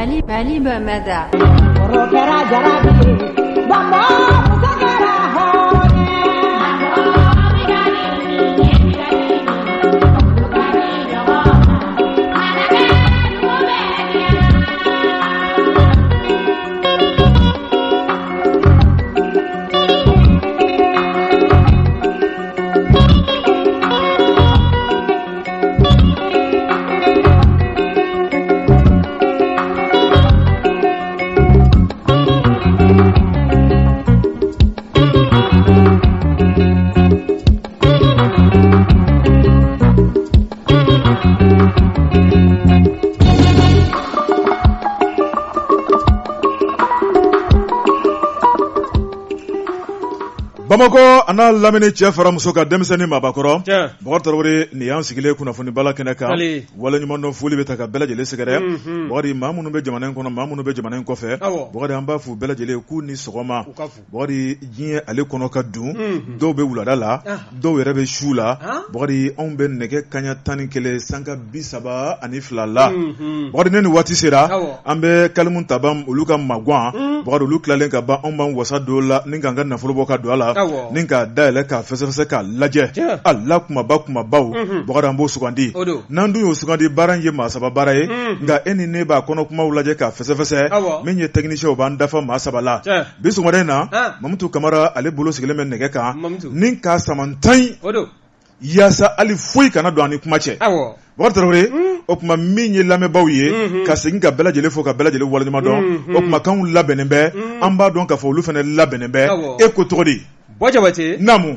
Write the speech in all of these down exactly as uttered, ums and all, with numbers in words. Bali Bali Bamada. Bamako ana lamini cɛ fara muso ka denmisɛnnin mabakɔrɔ Boubacar Tarawele ni y'an sigilen kunnafoni bala kɛnɛ kan wala ɲuman dɔn foli bɛ ta ka bɛɛ lajɛlen sɛgɛrɛ Boubacar maa minnu bɛ jamana in kɔnɔ maa minnu bɛ jamana in kɔfɛ Boubacar an b'a f'u bɛɛ lajɛlen k'u ni sɔgɔma Boubacar diɲɛ ale kɔnɔ ka dun dɔw bɛ wulada la dɔw yɛrɛ bɛ su la Boubacar anw bɛ nɛgɛ kaɲa tan ni kelen sanka bi saba ani fila la Boubacar ne ni waati sera an bɛ kalimu taban olu ka magwan Boubacar olu tilalen ka ban anw b'an wasa don la ni k'an ka nafolo bɔ ka don a la Ninka daile ka fɛsɛfɛsɛ ka lajɛ Allah kuma ba kuma baw Boubacar Mbo sugandi nan dun y'o sugandi baara in ye maa saba baara ye nka e ni ne b'a kɔnɔ kumaw lajɛ ka fɛsɛfɛsɛ min ye technicien b'an dafa maa saba la bi sɔgɔmada in na Mamutu Kamara ale bolo sigilen bɛ nɛgɛ kan nin ka samantan yasa ali foyi kana don ani kuma cɛ Boubacar Tarawele o kuma min ye lamɛnbaaw ye ka segin ka bɛɛ lajɛlen fo ka bɛɛ lajɛlen waleɲuman dɔn o kuma kanw labɛnnen bɛ an b'a dɔn k'a fɔ olu fana labɛnnen bɛ e ko tɔgɔ di Bojabate Namu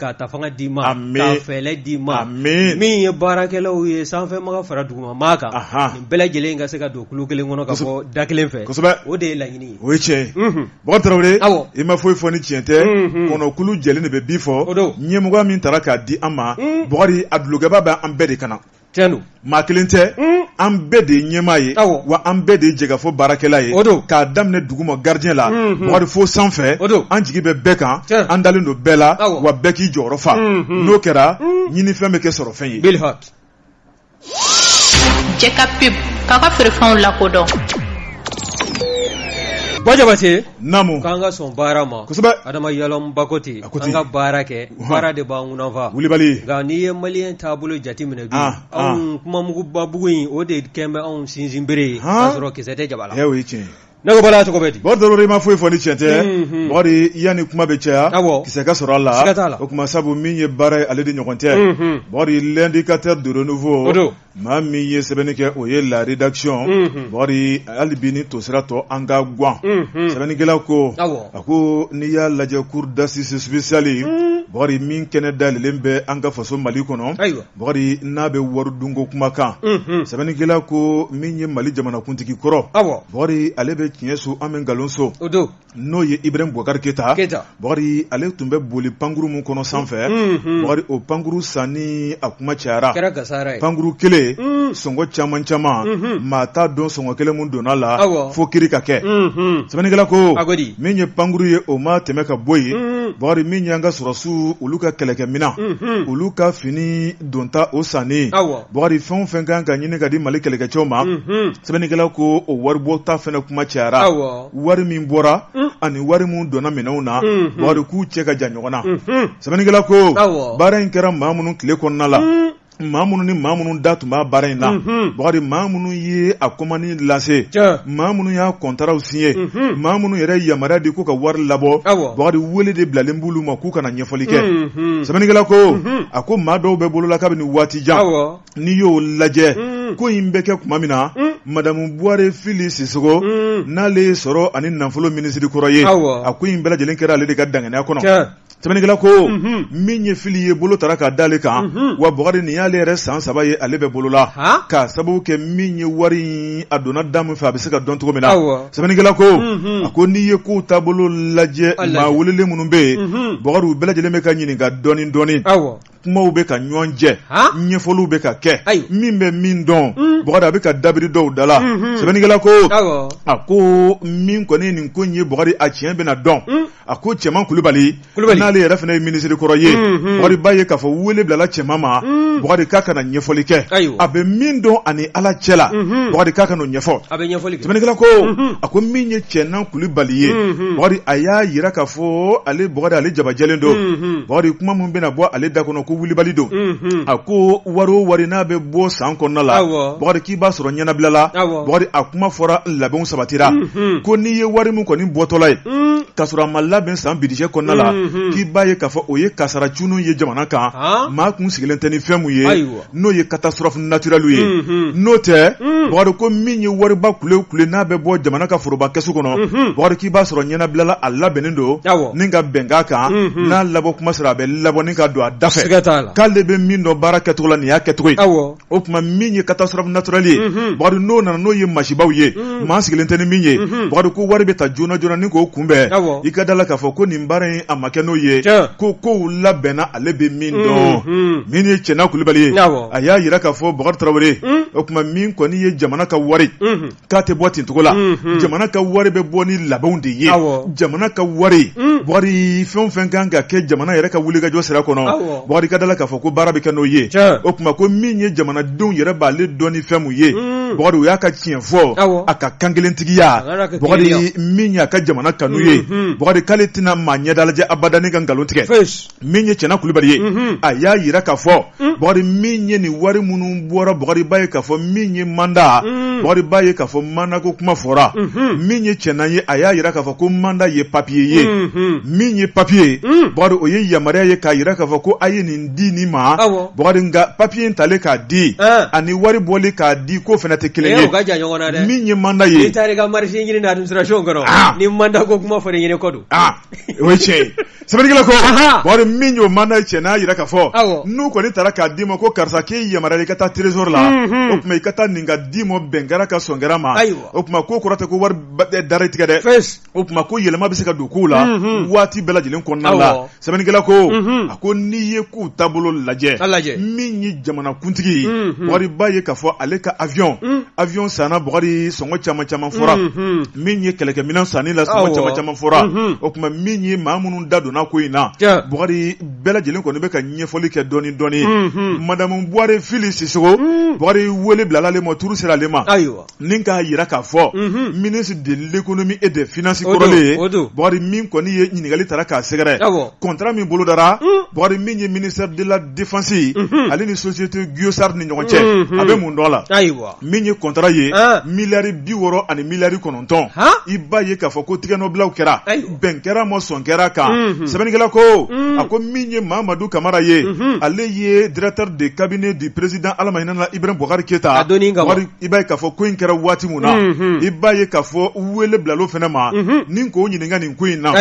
ka ta fanga di ma ka fɛlɛ di ma min ye baarakɛlaw ye sanfɛ maga fara duguma maa kan nin bɛɛ lajɛlen ka se ka don kulo kelen kɔnɔ ka bɔ da kelen fɛ o de ye laɲini ye o ye tiɲɛ ye Boubacar Tarawele i ma foyi fɔ ni tiɲɛ tɛ kɔnɔkulu jɛlen de bɛ bi fɔ ɲɛmɔgɔ min taara k'a di an ma Boubacar a dulokɛba bɛ an bɛɛ de kana tiɲɛ maa kelen tɛ an bɛɛ de ɲɛmaa ye wa an bɛɛ de jɛgɛfo baarakɛla ye k'a daminɛ duguma gardien la Boubacar fo sanfɛ an jigi bɛ bɛɛ kan an dalen don bɛɛ la wa bɛɛ k'i jɔyɔrɔ fa n'o kɛra ɲini fɛn bɛ kɛ sɔrɔ fɛn ye jɛka pep k'a ka feerefɛnw lakodɔn Bojabate Namu k'an ka sɔn baara ma kosɛbɛ Adama Yalɔn Bakote an ka baara kɛ baara de b'an ŋunanfa wulibali nka n'i ye maliyɛn taabolo jateminɛ bi anw kumamugubabugu in o de kɛn bɛ anw sinsin bere ye k'a sɔrɔ kisɛ tɛ jaba la ɛ o ye tiɲɛ ye ne ko bala cogo bɛ di Boubacar Tarawele ma foyi fɔ ni tiɲɛ tɛ Boubacar yanni kuma bɛ caya kisɛ ka sɔrɔ a la o kuma sabu min ye baara ye ale de ɲɔgɔn tɛ Boubacar l'indicateur de renouveau maa min ye sɛbɛnni kɛ o ye la rédaction Boubacar hali bi ni tosira tɔ an ka guwan sɛbɛnnikɛlaw ko a ko n'i y'a lajɛ cour d'assises spéciale Boubacar min kɛnɛ dayɛlɛlen bɛ an ka faso Mali kɔnɔ Boubacar n'a bɛ waridunko kumakan sɛbɛnnikɛlaw ko min ye Mali jamanakuntigi kɔrɔ Boubacar ale bɛ tiɲɛ so an bɛ nkalon so n'o ye Ibrahim Boubacar Keïta Boubacar ale tun bɛ boli pankuru mun kɔnɔ sanfɛ Boubacar o pankuru sanni a kuma cayara pankuru kelen sɔngɔ caman caman maa t'a dɔn sɔngɔ kelen mun donna la fo kiri ka kɛ sɛbɛnnikɛla ko min ye pankuru ye o ma tɛmɛ ka bɔ yen Boubacar min y'an ka sɔrɔsiw olu ka kɛlɛkɛminɛn olu ka fini donta o sanni Boubacar fɛn o fɛn kan ka ɲini ka di Mali kɛlɛkɛcɛw ma sɛbɛnnikɛla ko o waribɔta fana kuma cayara wari min bɔra ani wari mun donna minɛnw na Boubacar k'u cɛ ka jan ɲɔgɔn na sɛbɛnnikɛla ko baara in kɛra maa minnu tile kɔnɔna la maa minnu ni maa minnu da tun b'a baara in na Boubacar maa minnu ye a commande lase maa minnu y'a contrat signé maa minnu yɛrɛ yamaruya di ko ka wari labɔ Boubacar wele de bilalen b'olu ma k'u kana ɲɛfɔli kɛ sɛbɛnnikɛla ko a ko maa dɔw bɛ bolola kabini waati jan n'i y'o lajɛ ko in bɛ kɛ kuma min na Madame Bouare Fili Sissoko n'ale sɔrɔ ani nafolo ministre kɔrɔ ye a ko in bɛɛ lajɛlen kɛra ale de ka danganiya kɔnɔ Tamenikala ko minye filiye bolo taraka daleka wa bogari ni yale resan sabaye alebe bolola ka sababu ke minye wari adona damu fa bisika don to mena tamenikala ko ko niye ko tabolo laje ma wolele munumbe bogaru belaje lemeka nyini ga doni doni kuma ube ka nyonje nyefolu ube ka ke mimbe mindon bogara ube ka dabiri do dala tamenikala ko ako min koni ninko nyi bogari achien bena don ako cheman kulubali les refnay ministre koroyé bari baye ka fo wole blala chemama bari kaka na nyefolike abe mindo ani ala chela bari kaka no nyefo abe nyefolike tmenekala ko ako minye chena kulibaliye bari aya yira ka fo ale bari ale jabajelendo bari kuma mumbe na bo ale dakono ko wulibalido ako waro warina be bo sankonna la bari ki basoro nyana blala bari akuma fora labon sabatira ko niye wari mun ko ni botolay kasura malla ben san bidije konna la ki baye ka fo oye kasara chuno ye jamana kan ma kun sigilen tani femu ye no ye catastrophe naturelle ye no te boro ko minyi wori ba kule kule na be bo jamana ka foroba kesu kono boro ki ba soro nyana blala alla benendo ninga benga kan na labo kuma sara be labo ninga do adafe kale be mindo barakatu la niya ketwe o kuma minyi catastrophe naturelle boro no na no ye mashibaw ye ma sigilen tani minyi boro ko wori be ta jona jona ningo kumbe ikadala ka fo ko nimbare amake no ye ko ko la bena alebe mindo mini chena kulibali aya yira ka fo bogar trawre o kuma min ko ni ye jamana ka wari ka te boiti ntokola jamana ka wari be boni labonde ye jamana ka wari wari fon fenganga ke jamana yira ka wuliga jo sera kono wari ka dala ka fo ko barabe ka no ye o kuma ko min ye jamana don yira ba le doni femu ye wari o ya ka tien fo aka kangelentigiya wari min ya ka jamana kanu ye wari kaletina manya dalaje abadani kan galontige minye chena kulibaliye aya yira ka fo bori minye ni wari munu bora bori baye ka fo minye manda bori baye ka fo mana ko kuma fora minye chena ye aya yira ka fo ko manda ye papier ye minye papier bori oye yamare ye ka yira ka fo ko aye ni ndini ma bori nga papier ntale ka di ani wari boli ka di ko fenate keleye minye manda ye itare ga marshi ngini na administration ngoro ni manda ko kuma fora ngene kodu ah weche sabirigala ko bari minyo mana chena yira ka fo nu ko ni taraka dimo ko karsa ke yamara ka ta trésor la opma ikata ninga dimo bengara ka songera ma opma ko korata ko war darite ka de opma ko yelema bisika dukula wati bela jelen ko nalla sabirigala ko ako niye ku tabulo laje minyi jamana kuntigi bari baye ka fo aleka avion avion sana bari songo chama chama fora minyi keleke minan sani la songo chama chama fora opma minyi mamunun dadu na koina bori bela jelen ko ne be ka nyefoli ke doni doni madame boire Félix Sissoko bori wole blala le moturu sera lema ninka yira ka fo ministre de l'économie et des finances korole bori min ko ni ni ngali taraka segere contrat min bolo dara bori min ministère de la défense ali ni société Guiosard ni ngonche abe mun dola min contrat ye milari biworo ani milari kononton ibaye ka fo ko tigano blau kera benkera mo sonkera ka Sabenigala ko ako minye Mamadou Kamara ye ale ye directeur de cabinet du président Almahina Ibrahim Boubacar Keïta wari ibaye ka fo kuin kera wati muna ibaye ka fo wele blalo fenema ninko nyininga ninkuina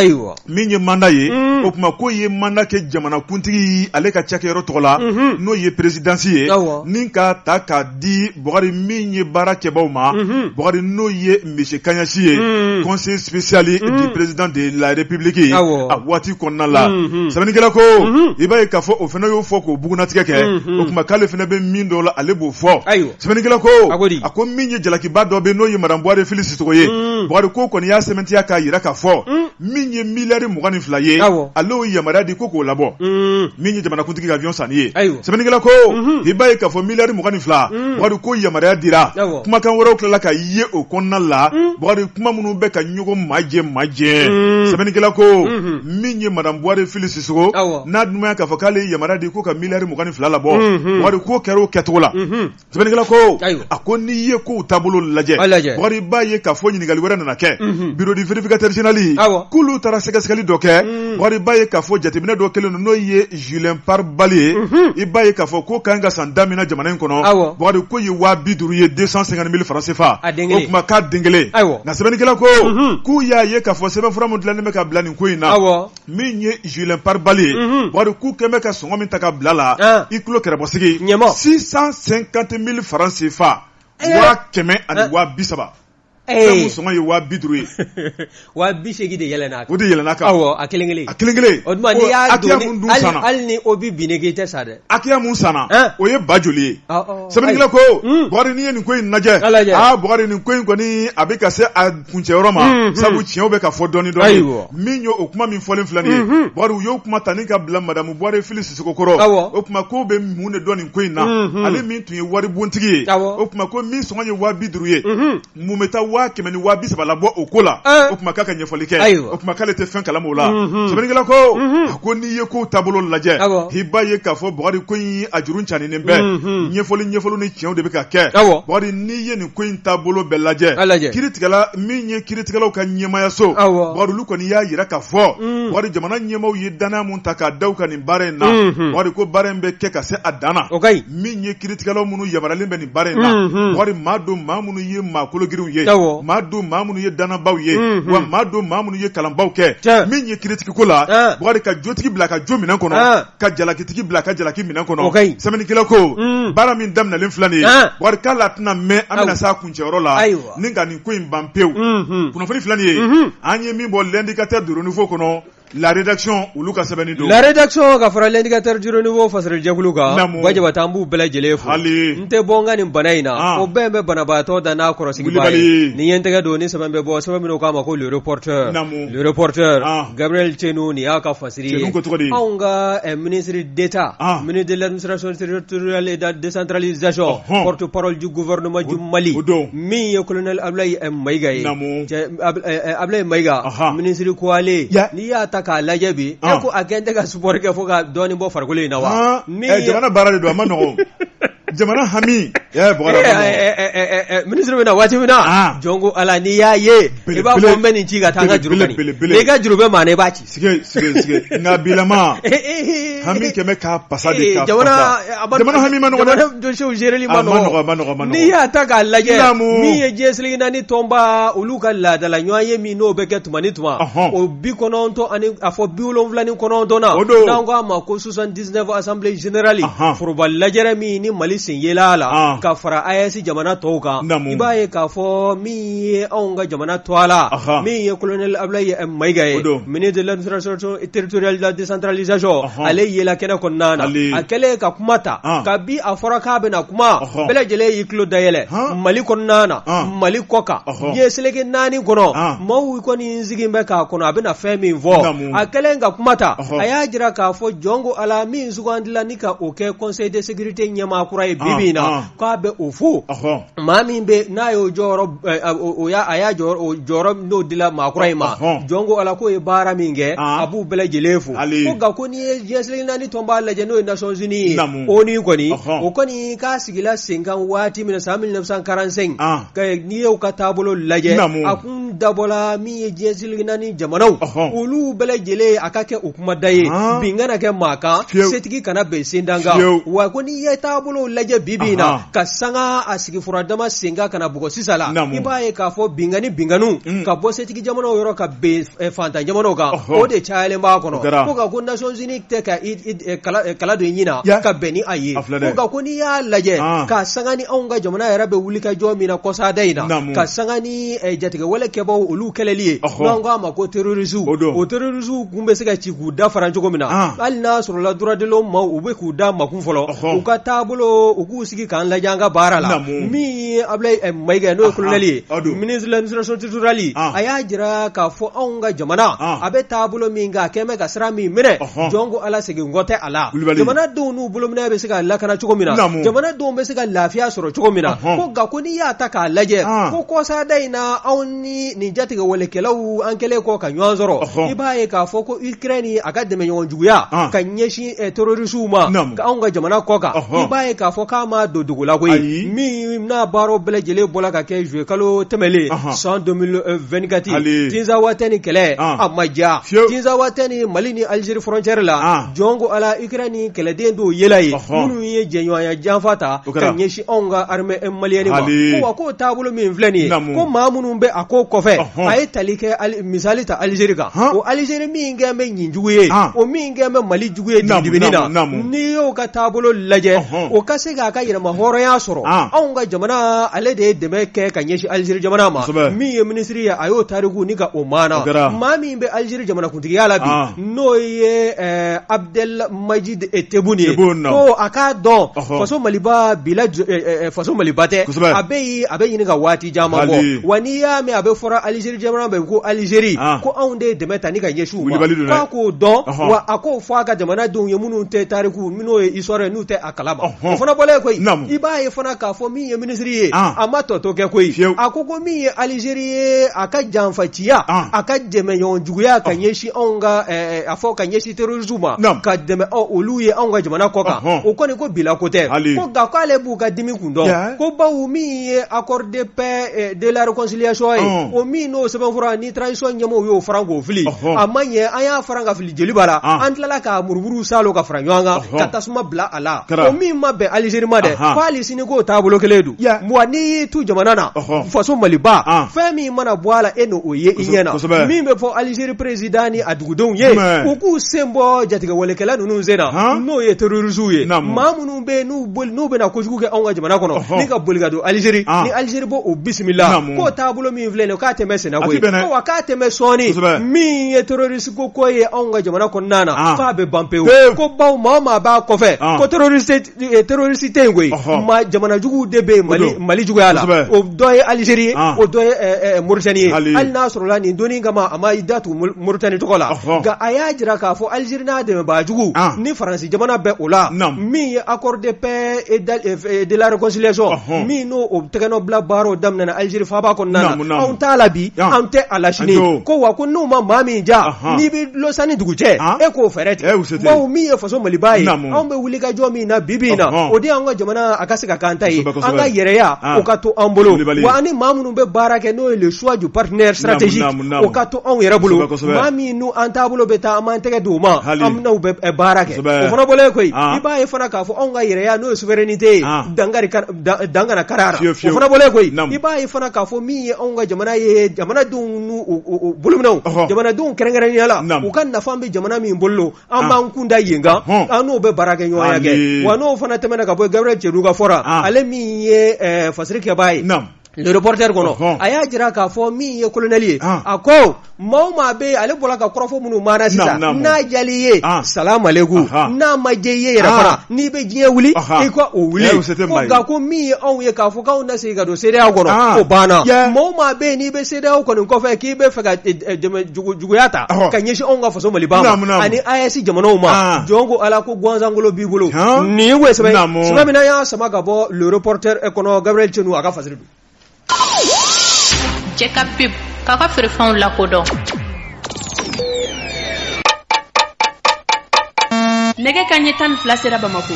minye manda ye opma ko ye manda ke jamana kuntigi ale ka chake ro tola no ye présidencier ninka taka di Boubacar minye barake bauma Boubacar no ye monsieur Kanyashi ye conseiller spécial du président de la République a wati konna la Sabenigala ko ibaye ka fo ofena yo fo ko buguna tikake okuma kale fena be mindo la alebo fo Sabenigala ko ako minye jalaki bado be no ye madame boire Félix Sissoko ye boire ko ko ni ya sementi ya ka yira ka fo minye milari mugani flaye alo ye maradi ko ko labo minye jamana kuntiki ka avion saniye Sabenigala ko ibaye ka fo milari mugani fla boire ko ye maradi ra kuma kan woro kla ka ye o konna la boire kuma munu be ka nyugo maje maje Sabenigala ko minye madame boire Félix Sissoko na duma ka fakale yamara de ko ka milari mugani flala bo wari ko kero ketola Sebenigala ko akoni ye ko tabolo lajɛ bori ba ye ka fo ɲinigali wɛrɛ nana kɛ bureau de vérificateur général kulu tara sɛgɛsɛgɛli dɔ kɛ bori ba ye ka fo jateminɛ dɔ kelen n'o ye Julien Parbali i ba ye ka fo ko kan ka san damina jamana in kɔnɔ bori ko ye waa bi duuru ye deux cent cinquante mille francs C F A o kuma ka dengele na sebenigala ko ku ya ye ka fo sɛbɛn fura mun dilannen bɛ ka bila nin ko in na min ye Julien Parbali bori ku kɛmɛ ka sɔngɔ min ta ka bila la i kulo kɛrɛbɔsigi six cent cinquante mille francs C F A. Wa keme ani wa bisaba. Eh musonga ye wa bidruye. Wa bishegi de yelena. Wo de yelena ka. Awo akelengele. Akelengele. Oduma ni ya do alni obi binegete sare. Akiya mun sana. Oye bajoli. Sebengele ko bori ni ni ko in naje. Ah bori ni ko in ko ni abika se akunche roma. Sabu tien obe ka fo doni doni. Minyo okuma min folen flani. Bori yo okuma tanika blam madame bori Félix Sikokoro. Okuma ko be mun ne doni ko in na. Ale min tun ye wari bontigi. Okuma ko min songa ye wa bidruye. Mumeta kemeni wabi se bala bo okola okuma kaka nyefolike okuma kale te fin kala mola sebenigala ko akoni ye ko tabolo laje hibaye ka fo bori ko yin ajurun chani nembe nyefoli nyefolu ni chien de be ka ke bori ni ye ni ko yin tabolo be laje kiritikala mi nye kiritikala ka nyema ya so bori lu ko ni ya yira ka fo bori jamana nyema o yidana mun taka dauka ni bare na bori ko bare mbe ke ka se adana mi nye kiritikala munu yabaralimbe ni bare na bori madu mamunu ye makolo giru ye Madu mamu ye dana bauye wa madu mamu ye kalambau ke min ye kiritiki kola bori ka jotiki bila ka jo minan kono ka jalakitiki bila ka jalaki minan kono semeni kila ko bara min damna len flani bori ka latna me amina sa kunche rola ninga ni ko imbampeu kuno fani flani anye min bo l'indicateur de renouveau kono la rédaction uluka sabanido la rédaction ka fara l'indicateur du renouveau fasal jaguluka waje batambu bela jelefu nte bonga ni banaina o bembe banabato da na korosi bali ni yentega do ni sabambe bo sabamino kama ko le reporter le reporter Gabriel Chenou ni aka fasiri onga ministre d'état ministre de l'administration territoriale et de la décentralisation porte-parole du gouvernement du Mali mi colonel Ablaye Maigaye Ablaye Maiga ministre Kouale ni ka lajɛ bi e ko a kɛn tɛ ka support kɛ fo ka dɔɔnin bɔ farikolo in na wa jamana baara de don a ma nɔgɔ jamana hami ministre bɛ na waati min na jɔn ko ala n'i y'a ye i b'a fɔ n bɛ nin ci ka taa n ka juru n'i ka juru bɛ maa na i b'a ci sigi sigi sigi nka bilama hami kɛmɛ k'a pasa de k'a pasa jamana hami ma nɔgɔ dɛ dossier géreli ma nɔgɔ ma nɔgɔ ma nɔgɔ n'i y'a ta k'a lajɛ min ye G S L na ni tɔnba olu ka laadala ɲɔgɔn ye min n'o bɛ kɛ tuma ni tuma o bi kɔnɔntɔn ani a fɔ bi wolonwula ni kɔnɔntɔn na n'an ko a ma ko soixante-dix-neuf assemblée générale foroba lajɛrɛ min ni Mali sen yela la ka fara A E S jamana tɔw kan i b'a ye k'a fɔ min ye anw ka jamana to a la min ye colonel Ablaye Maiga ye ministre de l'administration territoriale de la décentralisation ale yela kɛnɛ kɔnɔna na a kɛlen ka kuma ta ka bi a fɔra k'a bɛna kuma bɛɛ lajɛlen y'i tulo dayɛlɛ Mali kɔnɔna na Mali kɔ kan G S L naani kɔnɔ maaw kɔni sigin bɛ k'a kɔnɔ a bɛna fɛn min fɔ a kɛlen ka kuma ta a y'a jira k'a fɔ jɔn ko ala min sugandila ni ka o kɛ conseil de sécurité ɲɛmaakura ye bibi na k'a bɛ o fo maa min bɛ n'a y'o jɔyɔrɔ o y'a a y'a jɔyɔrɔ jɔyɔrɔ n'o dila maakura in ma jɔn ko ala k'o ye baara min kɛ a b'u bɛɛ lajɛlen fo ko nka ko n'i ye G S L naani tɔn b'a lajɛ n'o ye Nations Unies ye o ni kɔni o kɔni k'a sigila sen kan waati min na san mille neuf cent quarante-cinq n'i y'o ka taabolo lajɛ a kun dabɔla min ye G S L naani jamanaw olu bɛɛ lajɛlen a ka kɛ o kuma da ye bin kana kɛ maa kan setigi kana bɛn sen dan kan wa ko n'i ye taabolo lajɛ bibi na ka sanga a sigi fura dama senga kana bugɔ sisan la i b'a ye k'a fɔ bingani binganu ka bɔ setigi jamanaw yɔrɔ ka bɛn fantan jamanaw kan o de cayalen b'a kɔnɔ ko ka ko Nations Unies tɛ ka kala don i ɲɛna ka bɛn ni a ye ko ka ko n'i y'a lajɛ ka sanga ni anw ka jamana yɛrɛ bɛ wuli ka jɔ min na kɔsada in na ka sanga ni jatigɛwale kɛbaaw olu kɛlɛli ye n'an k'a ma ko terrorisiw o terrorisiw kun bɛ se ka ci k'u da fara cogo min na hali n'a sɔrɔla droit de l'homme ma u bɛ k'u da makun fɔlɔ u ka taabolo u k'u sigi k'an lajɛ an ka baara la min Ablaye Maiga n'o ye colonel ye ministre de l'administration territoriale a y'a jira k'a fɔ anw ka jamana a bɛ taabolo min kan a kɛn bɛ ka sira min minɛ jɔn ko ala seginkɔ tɛ a la jamanadenw n'u bolominɛ bɛ se ka lakana cogo min na jamanadenw bɛ se ka lafiya sɔrɔ cogo min na ko nka ko n'i y'a ta k'a lajɛ ko kɔsada in na anw ni nin jatigɛwalekɛlaw an kɛlen kɔ ka ɲɔgɔn sɔrɔ i b'a ye k'a fɔ ko Ukraine a ka dɛmɛɲɔgɔnjuguya ka ɲɛsin terrorisiw ma anw ka jamana kɔ kan i b'a ye k'a fɔ k'a ma don dugu la koyi min na baro bele jele bola ka kɛ jouer kalo temele san deux mille vingt-quatre tinza watani kele amaja tinza watani malini Algérie frontière la jongo ala Ukraine kele den do yelaye munu ye jenyoya janfata kanyeshi onga armée malienne wa ko tabulo min vleni ko mamunu be akoko fe ay talike al misalita Algérie ka o Algérie min ngame nyinjuye o min ngame mali juye dibinina ni yo ka tabulo laje o kase ga ka yirma horoya soro onga jamana ale de deme ke kanyeshi Algérie jamana ma mi ministry ya ayo tarigu ni ga omana mami be Algérie jamana kuntigi ala bi noye Abdel Majid Etebuni o aka don faso maliba bila faso malibate abeyi abeyi ni ga wati jama bo wani ya me abe fora Algérie jamana be ko Algérie ko onde deme tani ka yeshu ko ko don wa ako faga jamana don yemunu te tarigu mino isore nu te akalaba fona bole ko ibaye fona ka fo mi ministry amato to ke ko akoko mi Algérie aka janfatia aka deme yon juguya kanyeshi onga afo kanyeshi terrorisme ka deme o oluye onga jamana koka ukoni ko bila kote ko ga ko ale buga dimi kundo ko ba umi accord de paix de la réconciliation o mi no se ben fura ni transition nyamo yo frango fili amanye aya franga fili jeli bara antlala ka murmuru salo ka franyanga katasuma bla ala o mi mabe Algérie made ko ali sinigo tabulo keledu mwani tu jamana na faso maliba fami mana bwala eno oye inyana mi be fo Algérie président ni adugudon ye oku sembo jatiga welekela nunu zena no ye terrorisme mamunu be nu bol no be na kojugu ke onga jamana kono ni ka bolgado Algérie ni Algérie bo o bismillah ko tabulo mi vleno ka temese na ko ko wakate mesoni mi ye terroriste ko ko ye onga jamana kono nana fa be bampeo ko baw mama ba ko fe ko terroriste terroriste ngwe ma jamana jugu debe mali mali jugu ala o doye Algérie o doye Mauritanie al nasr la ni doni ngama ama idatu Mauritanie to kola ga ayajira ka fo Algérie na de ba jugu ni France jamana be ola mi accord de paix et de la réconciliation mi no obteno bla baro damna na Algérie fa ba kon nana on talabi on te alashini ko wa ko no mama mi ja ni bi lo sani duguje e ko ferete mo mi e faso malibai on be wuli ka jo mi na bibina odi anga jamana akasika kantai anga yereya o ka to ambolo wa ani mamunu be barake no le choix du partenaire stratégique o ka to on yerebulo mami nu antabulo be ta amanteke duma amna be barake o fona bole ko iba e fona ka fo onga yereya no souveraineté dangari dangana karara o fona bole ko iba e fona ka fo mi onga jamana ye jamana dun nu bulumno jamana dun kerengere ni ala o kan na fambe jamana mi bollo amba nkunda yenga anu be barake nyo yake wa no fona temena ka bo Gabriel Chenou ka fora ale mi ye fasrik ya bai le reporter kono aya jira ka fo mi ye colonel ako mauma be ale bola ka krofo munu mana sita na jaliye salam aleikum na majeye rafara ni be je wuli e ko o wuli ko ga ko mi on ye ka fo ka ona se ga do se da kono ko bana mauma be ni be se da kono ko fe ki be fe ga juguyata ka nyeshi on ga fo so malibama ani aya si jamano ma jongo ala ko gwanza ngolo bibulo ni we se be se be na ya sama ga bo le reporter kono Gabriel Chenou aga fasiridu Jeka pip kaka firfan la kodon Nege kanye tan flasera bamako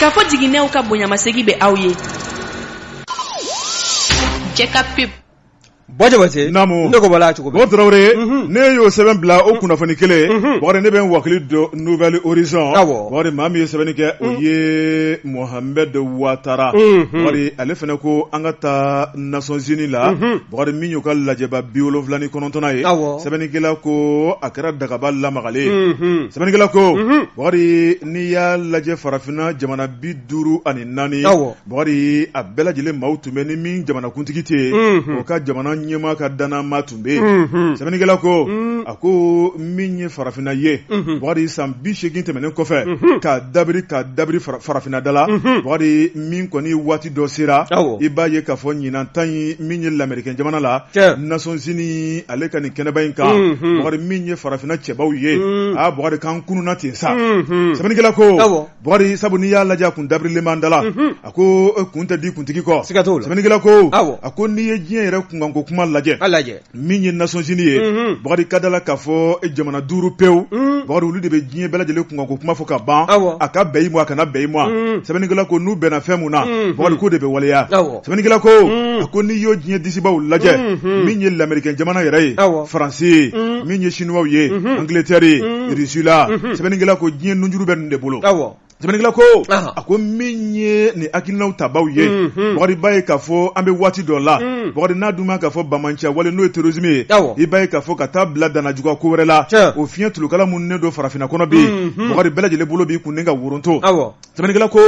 Kafo digine ou ka bonya masegi be awye Jeka pip Boje bote Namo Ndoko bala choko be Botraure Ne yo seven bla o kuna fani kele Bore ne ben wakili do Nouvelle Horizon Awo Bore mami yo seven ke Oye Mohamed Ouattara Bore ale fene ko Angata Nations Unies la Bore minyo ka lajeba biolo vlani konontona ye Awo Seven ke la ko Akera Dagabal la magale Seven ke la ko Bore niya laje farafina Jamana biduru aninani Awo Bore abela jile mautumeni Min jamana kuntikite Oka jamana nyema ka dana matumbe samani gela ko ako minye farafina ye wadi sam bishegin temene ko fe ka dabri ka dabri farafina dala wadi min ko ni wati do sira ibaye ka fo nyina tan minye l'americain jamana la Nations Unies ale kan keneba ka wadi minye farafina chebaw ye a wadi kan kununa tin sa samani gela ko wadi sabuni ya laja kun dabri le mandala ako kunta di kuntiki ko samani gela ko ako ni ye jien re kungango kuma lajɛ a lajɛ min ye Nations Unies ye bagadi kadala k'a fɔ e jamana duuru pewu bagadi olu de bɛ diɲɛ bɛɛ lajɛlen kunkan ko kuma fɔ ka ban a ka bɛn i ma a kana bɛn i ma sɛbɛnnikɛla ko n'u bɛnna fɛn mun na bagadi ko de bɛ waleya sɛbɛnnikɛla ko a ko n'i y'o diɲɛ disibaw lajɛ min ye l'américain jamana yɛrɛ ye Faransi ye min ye chinois ye Angleterre ye Russie la sɛbɛnnikɛla ko diɲɛ nunjuru bɛ nin de bolo sɛbɛnnikɛla ko a ko min ye nin hakilinaw tabaw ye bagadi ba ye k'a fɔ an bɛ waati dɔ la bagadi n'a dun ma k'a fɔ bamanciya wale n'o ye terrorisme ye i ba ye k'a fɔ ka taa bila danajuguya ko wɛrɛ la o fiɲɛ tulukala mun ne don farafinna kɔnɔ bɛ yen bagadi bɛɛ lajɛlen bolo b'i kun ne ka woronto sɛbɛnnikɛla ko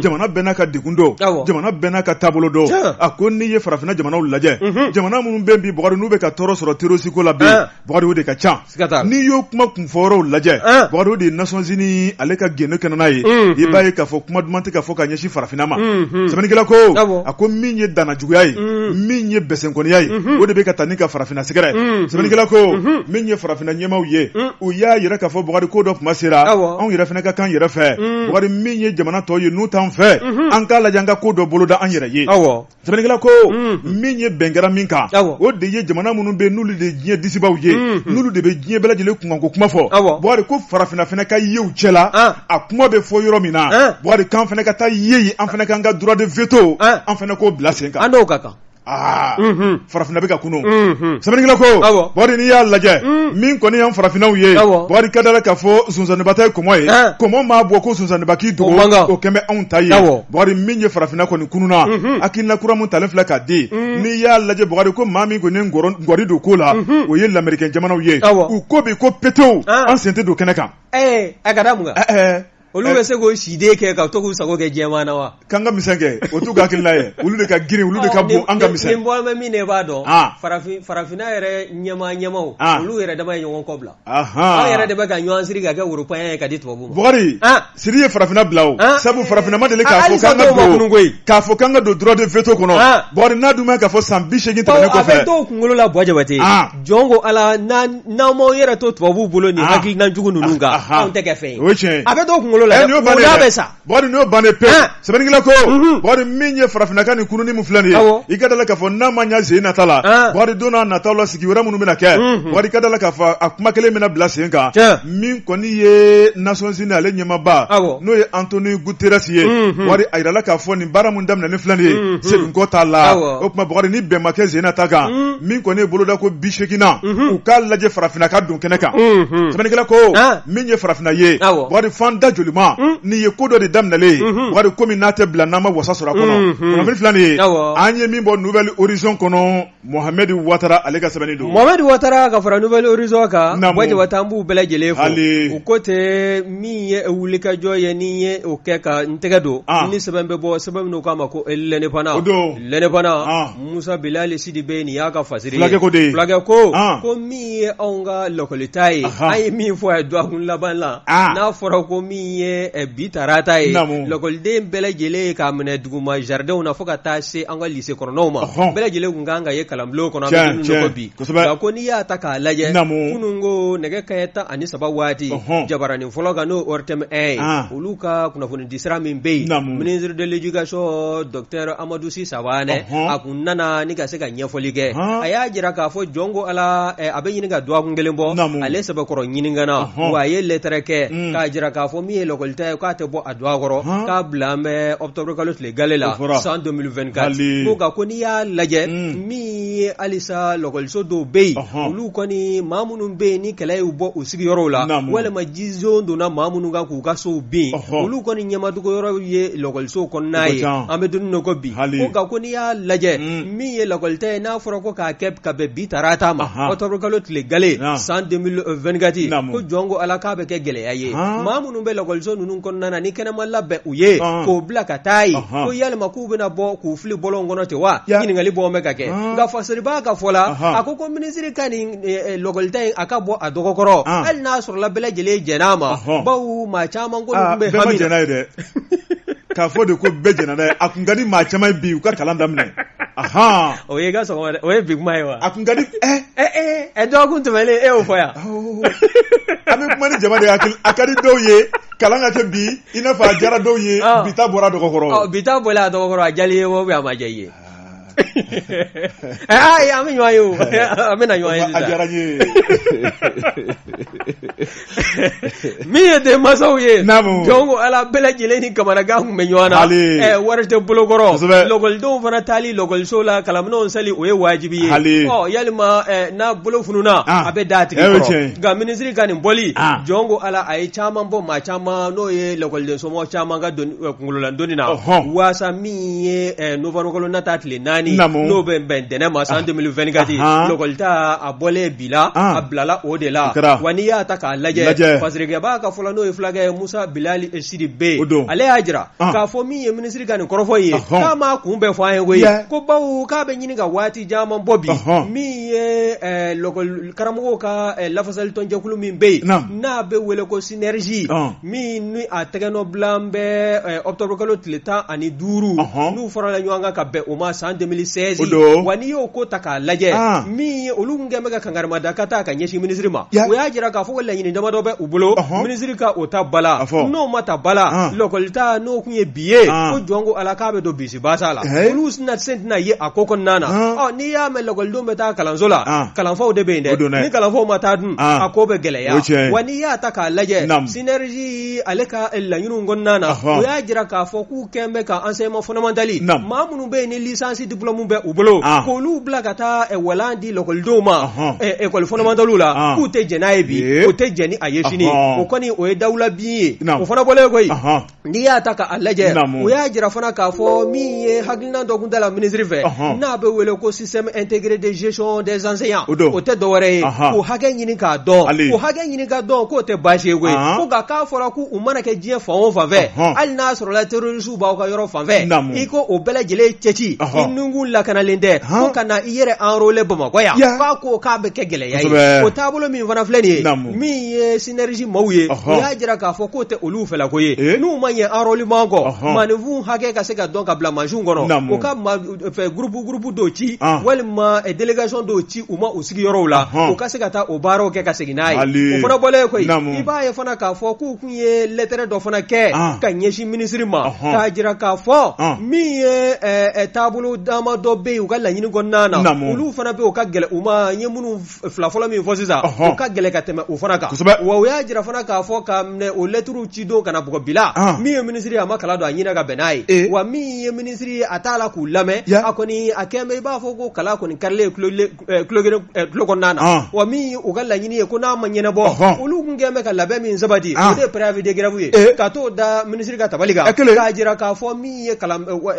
jamana bɛɛ n'a ka degun don jamana bɛɛ n'a ka taabolo don a ko n'i ye farafinna jamanaw lajɛ jamana minnu bɛ bi bagadi n'u bɛ ka tɔɔrɔ sɔrɔ terrorisme ko la bi bagadi o de ka ca n'i y'o kuma kunfɔyɔrɔw lajɛ bagadi o de ye Nations Unies ale ka gende kɛnɛ n'a ye i b'a ye k'a fɔ kuma duman tɛ k'a fɔ ka ɲɛsin farafinna ma sɛbɛnnikɛla ko a ko min ye danajuguya ye min ye bɛsɛnkɔniya ye o de bɛ ka taa ni ka farafinna sɛgɛrɛ sɛbɛnnikɛla ko min ye farafinna ɲɛmaaw ye u y'a yɛrɛ k'a fɔ Boubacar ko dɔ kuma sera anw yɛrɛ fana ka kan yɛrɛ fɛ Boubacar min ye jamana tɔ ye n'u t'an fɛ an k'a lajɛ an ka ko dɔ boloda an yɛrɛ ye sɛbɛnnikɛla ko min ye bɛn kɛra min kan o de ye jamana minnu bɛ n'olu de diɲɛ disibaw ye n'olu de bɛ diɲɛ bɛɛ lajɛlen kunkanko kuma fɔ Boubacar ko farafinna fana ka yew cɛla a kuma bɛ fɔ yɔrɔ min na Boubacar kan fana ka taa ye an fana kan ka droit de veto an fana k'o bila sen kan an dɔw ka kan ah farafinna bɛ ka kunu sɛbɛnnikɛla ko Boubacar n'i y'a lajɛ min kɔni y'an farafinnaw ye Boubacar ka dala k'a fɔ sonsanniba ta ye kɔmɔ ye kɔmɔ maa bɔ ko sonsanniba k'i dogo o kɛn bɛ anw ta ye Boubacar min ye farafinna kɔni kununna hakilina kura mun talen filɛ ka di n'i y'a lajɛ Boubacar ko maa min kɔni ngɔri don ko la o ye l'américain jamanaw ye u ko bi ko petew an sen tɛ don kɛnɛ kan a ka da mun kan olu bɛ se k'o siden kɛ ka to k'u sago kɛ jɛman na wa k'an ka misɛn kɛ o t'u ka hakilina ye olu de ka girin olu de ka bon an ka misɛn nin bɔlen bɛ min na i b'a dɔn farafin farafinna yɛrɛ ɲɛma ɲɛmaw olu yɛrɛ dama ye ɲɔgɔn kɔbila aw yɛrɛ de bɛ ka ɲɔgɔn siri ka kɛ worobɔɲɛ ye ka di tubabuw ma Boubacar siri ye farafinna bila o sabu farafinna ma deli k'a fɔ k'an ka don k'a fɔ k'an ka don droit de veto kɔnɔ Boubacar n'a dun ma k'a fɔ san bi seegin tɛmɛnen kɔfɛ a bɛ to kunkolo la Boubacar Jabate jɔn ko ala n'aw m'aw yɛrɛ to tubabuw bolo nin hakilina jugu ninnu kan anw tɛ kɛ fɛn ye o ye tiɲɛ ye a bɛ to kunkolo Boubacar n'o bannen pewu sɛbɛnnikɛla ko Boubacar min ye farafinna ka nin kununni min filɛ nin ye i ka da la k'a fɔ n'a ma ɲɛ sen nata la Boubacar don n'a nataw la sigi wɛrɛ minnu bɛna kɛ Boubacar ka da la k'a fɔ a kuma kelen bɛna bila sen kan min kɔni ye Nations Unies ale ɲɛmaaba n'o ye Antonio Guterres ye Boubacar a yirala k'a fɔ nin baara min daminɛ ni filɛ nin ye seginkɔ t'a la o tuma Boubacar ni bɛn ma kɛ sen nata kan min kɔni ye boloda ko bi seegin na u k'a lajɛ farafinna ka don kɛnɛ kan sɛbɛnnikɛla ko min ye farafinna ye Boubacar fan da joli n'i ye ko dɔ de daminɛlen Boubacar komi n'a tɛ bila n'a ma wasa sɔrɔ a kɔnɔ kunnafoni fila nin ye an ye min bɔ Nouvelle Horizon kɔnɔ Mohamed Ouattara ale ka sɛbɛnni don Mohamed Ouattara ka fara Nouvelle Horizon kan Boubacar Jabate an b'u bɛɛ lajɛlen fo u ko tɛ min ye wulikajɔ ye n'i ye o kɛ ka n tɛgɛ don ni sɛbɛn bɛ bɔ sɛbɛn min k'a ma ko l'indépendant l'indépendant Musa Bilali Sidi B nin y'a ka fasiri ye fulakɛ ko ko min ye anw ka lɔkɔlita ye an ye min fɔ a ye dɔgɔkun laban la n'a fɔra ko min ye bi tarata ye lakɔliden bɛɛ lajɛlen ye k'a minɛ duguma jardinw na fo ka taa se an ka lycée kɔnɔnaw ma bɛɛ lajɛlen kun kan ka ye kalanbulon kɔnɔ an bɛ nka ko n'i y'a ta k'a lajɛ kunun ko nɛgɛ kaɲɛ tan ani saba waati jabaranin fɔlɔ kan n'o O R T M un olu ka kunnafonidi sira min bɛ yen ministre de l'éducation docteur Amadou Sawane a kun nana ni ka se ka ɲɛfɔli kɛ a y'a jira k'a fɔ jɔn ko ala a bɛ ɲini ka dɔgɔkun kelen bɔ ale sɛbɛkɔrɔ ɲininkana wa a ye lɛtɛrɛ kɛ k'a jira k'a fɔ min ye lɔkɔlita k'a tɛ bɔ a doigt kɔrɔ k'a bila an bɛ octobre kalo tile gale la san deux mille vingt-quatre ko nka ko n'i y'a lajɛ min ye halisa lɔkɔliso dɔw bɛ yen olu kɔni maa minnu bɛ yen ni kɛlɛ y'u bɔ u sigiyɔrɔw la walima jizon donna maa minnu kan k'u ka sow bin olu kɔni ɲɛmadogoyɔrɔ ye lɔkɔliso kɔnɔna ye an bɛ dumuni ko bi ko nka ko n'i y'a lajɛ min ye lɔkɔlita ye n'a fɔra ko k'a kɛ ka bɛn bi tarata ma octobre kalo tile gale san deux mille vingt-quatre ko jɔn ko ala k'a bɛ kɛ gɛlɛya ye maa minnu bɛ lɔkɔliso ninnu kɔnɔna na ni kɛnɛma labɛn u ye k'o bila ka taa ye ko yalima k'u bɛna bɔ k'u fili bɔlɔn kɔnɔ ten wa ɲininkali bɔn bɛ ka kɛ nka fasoriba ka fɔ la a ko ko minisiri ka nin lɔkɔlita in a ka bɔ a dɔgɔ kɔrɔ hali n'a sɔrɔla bɛɛ lajɛlen jɛn'a ma bawo maa caman ko ninnu bɛ hami na bɛɛ ma jɛn'a ye dɛ k'a fɔ de ko bɛɛ jɛnna n'a ye a kun ka di maa caman bi u ka kalan daminɛ o ye i ka sɔgɔma dɛ o ye bi kuma ye wa a kun ka di ɛ ɛ ɛ ɛ dɔgɔkun tɛmɛlen e y'o fɔ yan an bɛ kuma ni jama de ye a ka di dɔw ye kalan ka kɛ bi i n'a fɔ a jara dɔw ye bita bɔra dɔgɔkɔrɔ bita bɔra a dɔgɔkɔrɔ a jali ye o bɛ a ma diya i ye Ai amin wayo amin ayo ajaranye mi de masawye jongo ala belajile ni kamara ga hum menywana e warte blogoro logol do fana tali logol sola kalamno sali o ye wajibi o yalma na blofununa abe dati ga ministry kan boli jongo ala ay chama bo ma chama no ye logol de somo chama ga don ngolola donina wasa mi e no vano kolona tatli nani no ben ben dene ma san deux mille vingt-quatre lokolta abole bila ablala odela waniya taka laje fasrege ba ka fulano e flaga Musa Bilali e Sidi B ale hajra ka fomi e ministry kan korofoye ka ma kumbe fae we ko bawo ka be nyini ga wati jama bobi mi e lokol karamugo ka lafasal tonje kulumi be na be wele ko synergie mi ni atregno blambe octobre kolot leta ani duru nu forala nyanga ka be o ma san deux mille seize wani yo ko taka laje ah. mi olunga mega kangarma dakata kan yeshi ministry ma yeah. o ya jira ka fo wala nyini dama do be ubulo uh -huh. ministry ka otabala Afo. No mata bala ah. lokolta no kunye biye ah. o jongo alaka be do bisi basala hey. Olus na sent na ye akoko nana ah. o ni ya me lokol do meta kalanzola ah. kalanfo de be inde ni kalanfo mata dun ah. akobe gele ya wani ya taka laje synergie alaka ella nyunu ngonnana o ya jira ka fo ku kembe ka enseignement fondamentali mamunu be ni licence diplôme be ubolo ko lu blagata e walandi lokol doma e école fondamentale la ku te jenaibi o te jeni ayeshini o koni o e dawla bi o fona bole koy ni ataka alaje o ya jira fona ka fo mi e haglina do gundala ministry fe na be wele ko système intégré de gestion des enseignants o te dowre ko hagen yini ka do ko hagen yini ka do ko te baje we ko ga ka fora ku umana ke je fo on fave al nasr la terrorisme ba ko yoro fave iko o bele jele chechi nungu la kana lende ko kana yere enrôler bamagoya fa ko ka be kegele yayi ko tabulo mi vana fleni mi ye synergie mawye ya jira ka fo ko te olufe la koye nu manye enrôler mango manevu hage ka se ka donc abla majungo no ko ka fe groupe groupe dochi welma e délégation dochi uma usigi yoro la ko ka se ka ta obaro ke ka se ginai ko fona bole koyi iba ye fona ka fo ku kunye lettre do fona ke ka nyeshi ministry ma ka jira ka fo mi e tabulo dama do be u ka laɲini kɔnɔna na olu fana be u ka gɛlɛ u ma n ye minnu fila fɔlɔ min fɔ sisan u ka gɛlɛ ka tɛmɛ o fana kan wa u y'a jira fana k'a fɔ ka minɛ o lɛtiriw ci don kana bɔgɔ bila min ye minisiri a ma kala don a ɲinina ka bɛn n'a ye wa min ye minisiri a t'a la k'u lamɛn a kɔni a kɛnbɛ i b'a fɔ ko kala kɔni karilen tulo kɔnɔna na wa min u ka laɲini ye ko n'a ma ɲɛnabɔ olu kun kɛnbɛ ka labɛn min sabati o de ye préavis de grève ye ka t'o da minisiri ka tabali kan k'a jira k'a fɔ min ye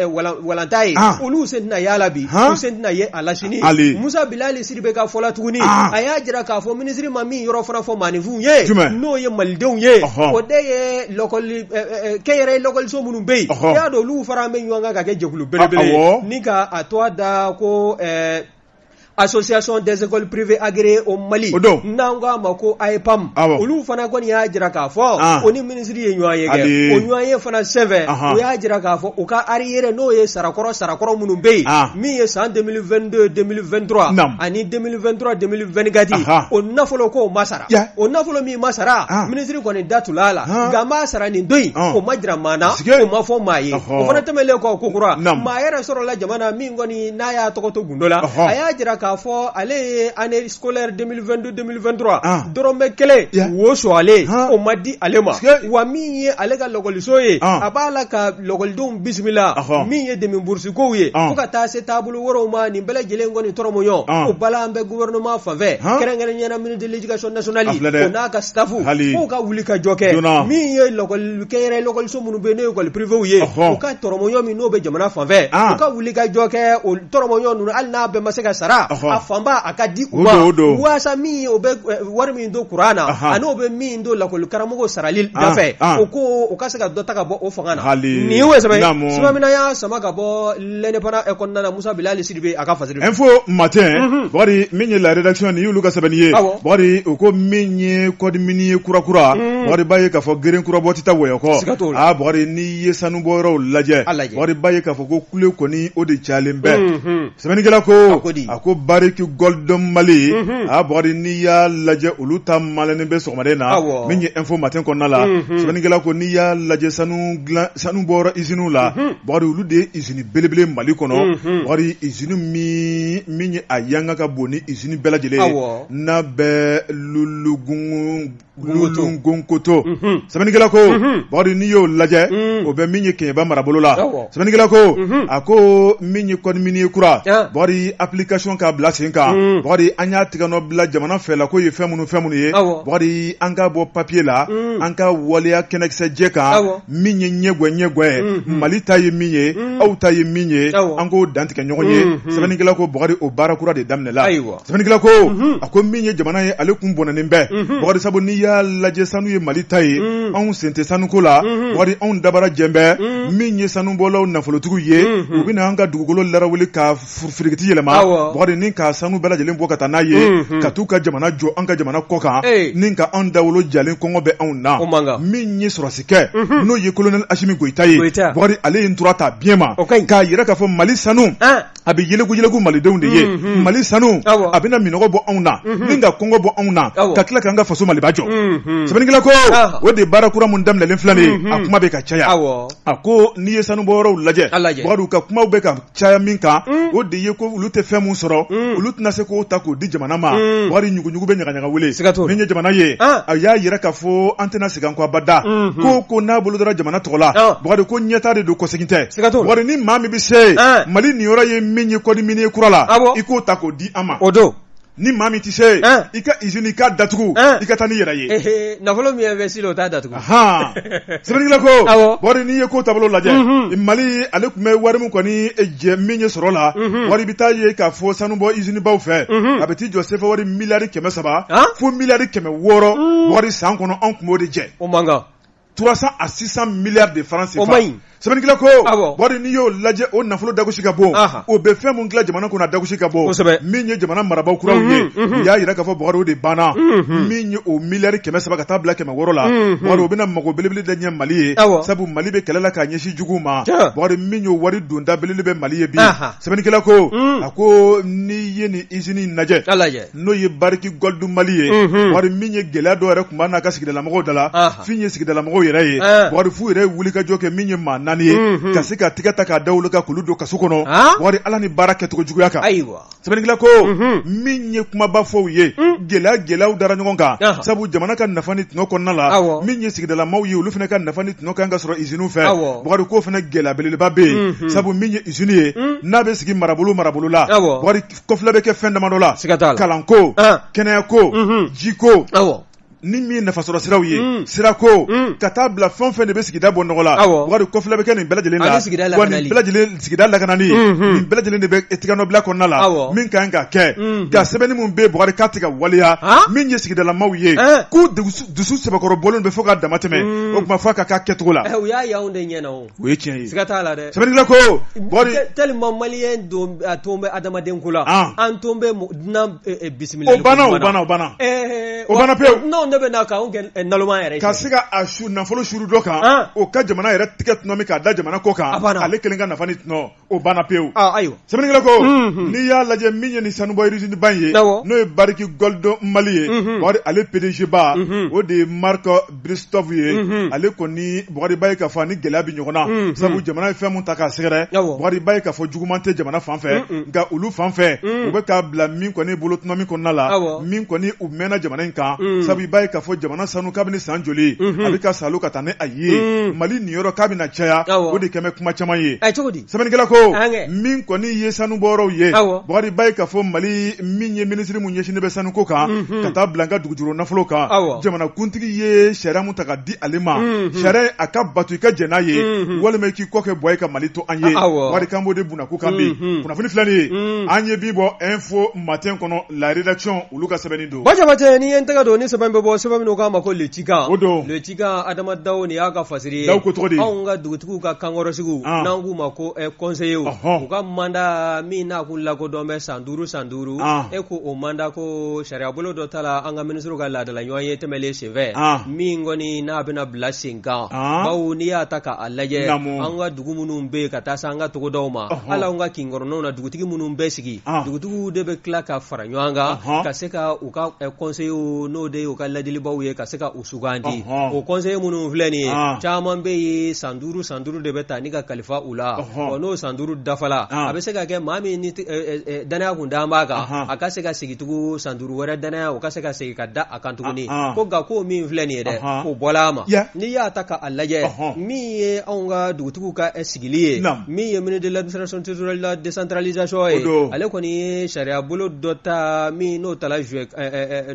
walanta ye olu sentina yala bi u sentina ye alashini Musa Bilali Siribe ka fola tuguni aya jira ka fo ministry mami yoro fara fo manivu ye no ye maldew ye o de ye lokol kayere lokol so munun be ya do lu fara men yanga ka ke jekulu belebele ni ka atwa da ko association des écoles privées agréées au Mali nanga mako aipam olu fana ko ni ajira ka fo oni ministry ye nyoye ke onyoye fana seven o ya ajira ka fo o ka arrière no ye sarakoro sarakoro munumbe mi ye san deux mille vingt-deux deux mille vingt-trois ani deux mille vingt-trois deux mille vingt-quatre o nafolo ko masara o nafolo mi masara ministry ko ni datulala ga masara ni doyi o majira mana o mafo maye o fana temele ko kokura ma era soro la jamana mi ngoni na ya tokoto gundola aya ajira ka fo ale année scolaire deux mille vingt-deux deux mille vingt-trois dorome kele wo so ale o madi alema wa mi ye ale ka logoliso ye abala ka logoldum bismillah mi ye demi bourse ko ye ko ka ta se tabulu woro ma ni bele jele ngoni toromo yo o bala ambe gouvernement fave kerengere nyana ministre de l'éducation nationale o na ka staffu ko ka wuli ka joke mi ye logol kere logol so munu bene ko privé ye ko ka toromo yo mi no be jamana fave ko ka wuli ka joke o toromo yo nu al na be masaka sara afamba akadi uba wasa mi obe warmi ndo kurana ana obe mi ndo la kol karamugo saralil dafe oko okasaka do takabo ofangana ni we sebe sebe mina ya samaga bo lene para ekonna na Musa Bilali Sidibe akafasiri info matin bari minye la rédaction ni luka sabaniye bari oko minye kod minye kurakura bari baye ka fo geren kurabo titawe ko ah bari ni yesanu boro laje bari baye ka fo ko kule koni ode chalembe sebe ni gela ko akodi bariki golden mali mm -hmm. a bori ni ya laje uluta malene be sokmade na ah, minye info matin konna la mm -hmm. sibengela ko ni ya laje sanu glan, sanu boro izinu la mm -hmm. bori ulude izini belebele mali kono mm -hmm. bori izinu mi minye ayanga ka boni izini belajele ah, na be lulugun lulun gonkoto mm -hmm. sibengela ko mm -hmm. bori ni yo laje mm -hmm. obe minye kenba marabolo la ah, sibengela ko mm -hmm. ako minye kon minye kura yeah. bori application ka blasinka mm. bori anya tigano bla jamana fela ko ye femunu femunu ye bori anga bo papier la mm. anga wolea kenexe jeka minye nyegwe nyegwe mm -hmm. malita ye minye mm. auta ye minye ango dantike nyonye mm -hmm. sebenigila ko bori obara kura de damne la sebenigila ko mm -hmm. ako minye jamana ye alekum bonane mbe mm -hmm. bori saboni ya laje sanu ye malita ye mm. on sente sanu kola mm -hmm. bori on dabara jembe mm. minye sanu bolo na folotugu ye mm -hmm. ubina anga dugolo lara wele ka furfirigiti yelema bori ninka sanu bela jelen bo katana ye mm -hmm. katuka jamana jo anka jamana koka hey. ninka anda wolo jalen kongo be onna oh, minye sorasike mm -hmm. no ye colonel Ashimi Goita ye bori ale nturata biema okay. ka yira ka fo mali sanu ah. abi yele ku yele ku mali deunde ye mm -hmm. mali sanu awa. Abina minogo bo onna mm -hmm. ninka kongo bo onna katla kanga faso mali bajo mm -hmm. sebeningila ko ah. wede barakura mundam le lenflane mm -hmm. akuma be ka chaya awa. Ako niye sanu boro laje bori ka kuma be ka chaya minka mm. wede ye ko ulute femu soro mm. ulutna se ko tako di jamana ma mm. wari nyugu nyugu be nyaganya wele minye jamana ye ah. aya yira ka fo antena sigan kwa bada mm -hmm. ko ko na bolodara jamana tola oh. bori ko nyata de do koseginte bori ni mami bi se ah. mali ni ora ye minye ko di minye kurala iko tako di ama odo ni mami ti se hein? Ika izunika datugu hein? Ika tani yeraye ehe na volo mi investi lo ta datugu aha sebeni lako bori ni yeko tabolo laje mm -hmm. mali aleku me warmu koni eje minye sorola mm -hmm. bori bitaye ka fo sanu bo izuni bawo fe mm -hmm. abeti joseph wori milari keme saba hein? Fo milari keme woro mm. bori sankono onkumo de je o manga trois cents à six cents milliards de francs C F A. Sebenigila ko bori ni yo laje o nafolo dagushi gabo o be fem ngla jamana ko na dagushi gabo minye jamana maraba kura ye ya yira ka fo bori o de bana minye o milliard keme saba ka tabla keme worola bori o bina mago belebele de nye mali sabu mali be kelela ka nyeshi juguma bori minye o wari dunda belebele mali ye bi sebenigila ko ako ni ye ni izini naje no ye bariki goldu mali ye bori minye gelado re kuma na ka sigidala mago dala finye sigidala mago yeraye bori fu re wuli ka joke minye man nani mm -hmm. kasi ka tikata ka dawlo ka kuludo ka sukono wari ala ni baraka to jugu yaka aiwa sebenigila ko mm -hmm. minye kuma bafo ye mm. gela gela udara nyonga uh -huh. sabu jamana ka nafani tno konna la minye sigdala mawyi ulufne ka nafani tno ka ngasro izinu fe bari ko fne gela belele babe mm -hmm. sabu minye izuniye mm. nabe sigi marabulu marabulu la bari kofla beke fenda manola kalanko uh -huh. kenayako mm -hmm. jiko awo. Ni mi na fasora siraw ye sirako katabla fon fene be sigida bonola wari kofla be ken bela jelen la wani bela jelen sigida la kanani ni bela jelen be etikano bla konna la min kan ka ke ga sebeni mun be bori katika waliya min ye sigida la mawye ku dusu sebakoro bolon be foka damateme o kuma foka ka ketula eh o ya yaunde nyena o we chen sigata la de sebeni la ko bori tellement malien do tombe adama den kula an tombe nam bismillah o bana o bana o bana eh o bana pe non Kasiga ashu na folo shuru doka o ka jamana yere ticket no mi ka da jamana koka ale kelenga na fanit no o bana peu ah ayo sebenigila ko ni ya laje minye ni sanu boy rizini banye no e bariki goldo mali bori ale P D G ba o de Marc Bristoff ye ale koni bori baye ka fani gelabi nyogona sabu jamana fe mun taka sigere bori baye ka fo jugumante jamana fanfe nga ulu fanfe o be ka bla min koni bolot no mi konala min koni o mena jamana nka sabu baye ka fo jamana sanu kabini sanjoli abika salu katane aye mali nioro kabina chaya o de keme kuma chama ye sebenigila ko min koni ye sanu boro ye bori baye ka fo mali min ye ministre mun yeshi ne be sanu koka kata blanka dugujuro nafolo ka jamana kuntigi ye shara mutaka di alema shara akabatu ka jena ye wala me ki koke boye ka mali to anye bori kambo de buna koka be kuna fini flani anye bibo info matin kono la rédaction uluka sebenido baje baje ni entega do ni sebambe bo seba mino ka mako le tika le tika adama dawo ne aga fasire aunga dutuku ka kangoro sigu nangu mako e conseiller uka manda mina kula ko dombe sanduru sanduru e ko o manda ko sharia bolo do tala anga ministre ka ladala nyoye temele cheve mingo ni na bena blessing ka bawo ni ataka alaje anga dugumunu mbe kata sanga to doma ala unga kingoro nona dugutiki munumbe sigi dugutuku debe klaka faranyoanga kaseka uka e conseiller no de uka ladili bawo ye kaseka usugandi o conseiller munu vleni chama mbe sanduru sanduru debe tanika kalifa ula ono sanduru dafala abeseka ke mami ni dana kundamba ka akaseka sigitugu sanduru wara dana ukaseka seka da akantuguni ko ga ko mi vleni de ko bolama ni ya taka alaje mi ye onga dugutuku ka esigiliye mi ye mini de l'administration territoriale la décentralisation ale koni sharia bolo dota mi no tala jue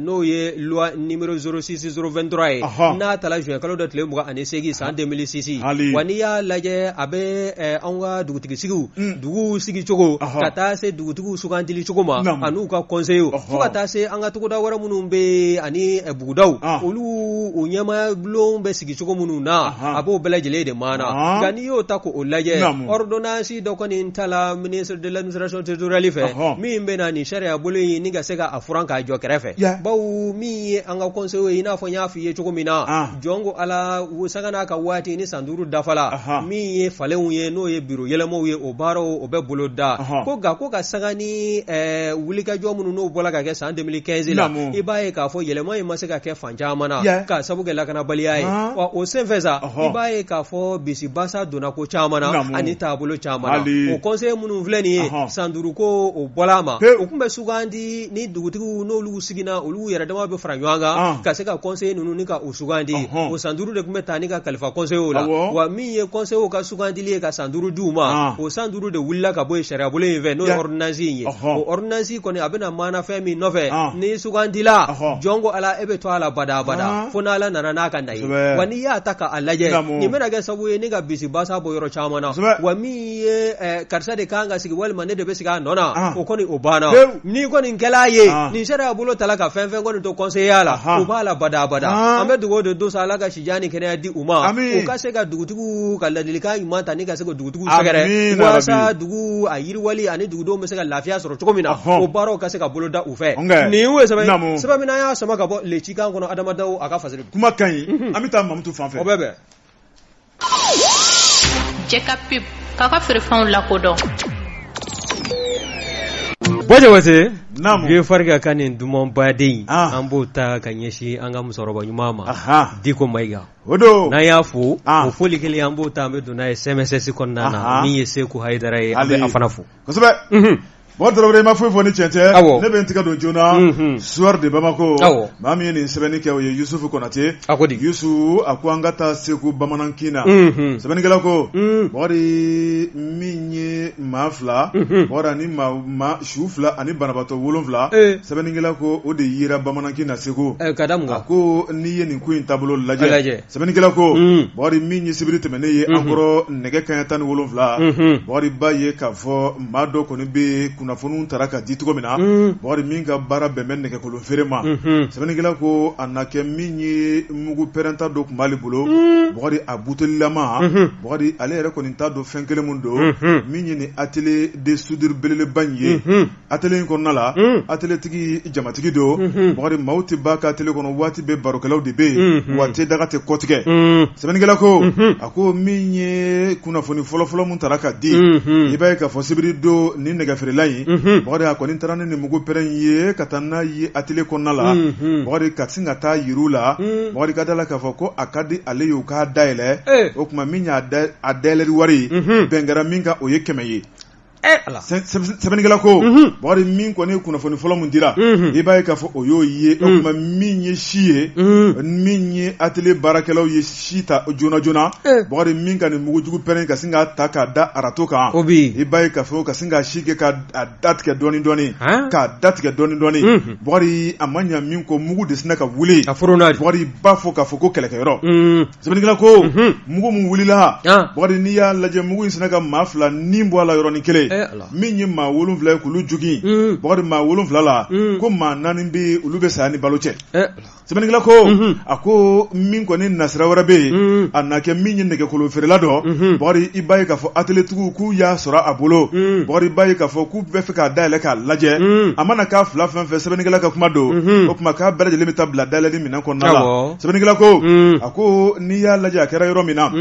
no ye loi numéro zéro six zéro vingt-trois na tala jue kalo dot le muga ane segi san deux mille six waniya laje abe onga dugutigi sigu dugu sigi choko kata se dugutugu sugandili choko ma anu ka conseil fukata se anga tukoda wara munumbe ani bugudau olu onyama blombe sigi choko mununa abo belajele de mana gani yo tako olaje ordonnance dokoni ntala ministre de l'administration territoriale fe mi mbena ni sharia boloyi ni gaseka afuranka jokrefe bawo mi anga conseil ina fonya fiye choko mina jongo ala wusagana ka wati ni sanduru dafala mi ye falewu ye no ye biro yelemo ye obaro obe boloda ko ga ko ka sagani eh wulika jomunu no bola ka ke san deux mille quinze la iba e ka fo yelemo e masaka ke fanja mana ka sabuke la kana baliai wa o senveza iba e ka fo bisibasa dona ko chamana ani tabulo chamana o conseil munu vleni sanduru ko o bolama o kumbe sugandi ni dugutiku no lu sigina olu yara dama be franyanga ka se ka conseil nunu ni ka usugandi o sanduru de kumbe tanika kalifa conseil la wa mi ye conseil ka sugandili ka sanduru duma o sanduru de wulla ka boy sharia bole ve no ordonnance ye o ordonnance ko ne abena mana fe mi nove ni sugandila jongo ala ebe to ala bada bada fona ala nanana ka ndai wani ya taka alaje ni mena ga sabu ye ni ga bisi basa boyoro chamana wa mi ye karsa de kanga sigi wal mane de besika nona o ko ni obana ni ko ni ngela ye ni sharia bolo talaka fe fe ko ni to conseiller ala obala bada bada ambe dugo de dosa ala ka shijani kene di uma o ka se ga dugutugu ka ladilika ima tanika se ko dugutugu segere wasa dugu ayiri wali ani dugudo meseka lafia soro chokomina o baro ka se ka boloda ufe ni we se ba mina ya sama ka bo lechi kan kono adamada o aka fasere kuma kan yi amita mamtu fanfe o bebe check up pip ka ka fere fan la kodo boje wase namu ge farga kanin dumon badei an bota kanyeshi an ga musoroba nyuma diko maiga odo na yafu o foli kele an bota me dona S M S konnana ni yese ku haidare abe afanafu kosobe mhm bodo robre ma fofo ni chete ne bentika do jona soir de Bamako mami ni sebenike o Youssouf Konaté Youssouf akuangata seku bamanankina sebenike lako bori minye mafla bora ni ma shufla ani banabato wolonfla sebenike lako o de yira bamanankina seku kadamga ko niye ni kuin tablo laje sebenike lako bori minye sibirite meneye angoro nege kanyatan wolonfla bori baye kavo mado konibe kuna fonu taraka ditugo mina bori minga bara bemen nege kolon ferema sebenike lako anake minye mugu perenta dok malibulo bori abutelama bori ale re koninta do fenkele mundo minye ni atelier de soudure belele bagné atelier ko nala atelier tigi jamatigi do bori mauti baka atelier ko wati be barokelaw de be wati daga te kotike sebenike lako ako minye kuna foni folo folo mun taraka di ibaye ka fosibri do ni nega ferela bori akoni tarane ni mugu perenye katana yi atelier ko nala bori katsinga ta yirula bori kadala ka foko akadi ale yuka daile okuma minya adele wari bengara minga oyekemeye sɛbɛnnikɛla ko bɔri min kɔni ye kunnafoni fɔlɔ mun dira i b'a ye k'a fɔ o y'o ye o tuma min ye si ye min ye atelier baarakɛlaw ye si ta joona joona bɔri min ka nin mugujugu pɛrɛn ka sin k'a ta k'a da arato kan i b'a ye k'a fɔ ka sin k'a si kɛ k'a datigɛ dɔɔni dɔɔni k'a datigɛ dɔɔni dɔɔni bɔri a ma ɲa min kɔ mugu de sinna ka wuli bɔri ba fɔ k'a fɔ ko kɛlɛkɛyɔrɔ sɛbɛnnikɛla ko mugu mun wulila bɔri n'i y'a lajɛ mugu in sinna ka maa fila nin bɔ a la yɔrɔnin kelen min ye maa wolonfila ye k'olu jogin bɔgɔdi maa wolonfila la ko maa naani bɛ olu bɛ saya ni balo cɛ sɛbɛnnikɛla ko a ko min kɔni nasira wɛrɛ bɛ yen a na kɛ min ye nɛgɛkolo feerela dɔ bɔgɔdi i b'a ye k'a fɔ atelier-tigiw k'u y'a sɔrɔ a bolo bɔgɔdi i b'a ye k'a fɔ k'u bɛ fɛ k'a dayɛlɛ k'a lajɛ a mana k'a fila fɛn fɛn sɛbɛnnikɛla ka kuma don o kuma k'a bɛɛ lajɛlen bɛ taa bila dayɛlɛli minɛn kɔnɔna la sɛbɛnnikɛla ko a ko n'i y'a lajɛ a kɛra yɔrɔ min na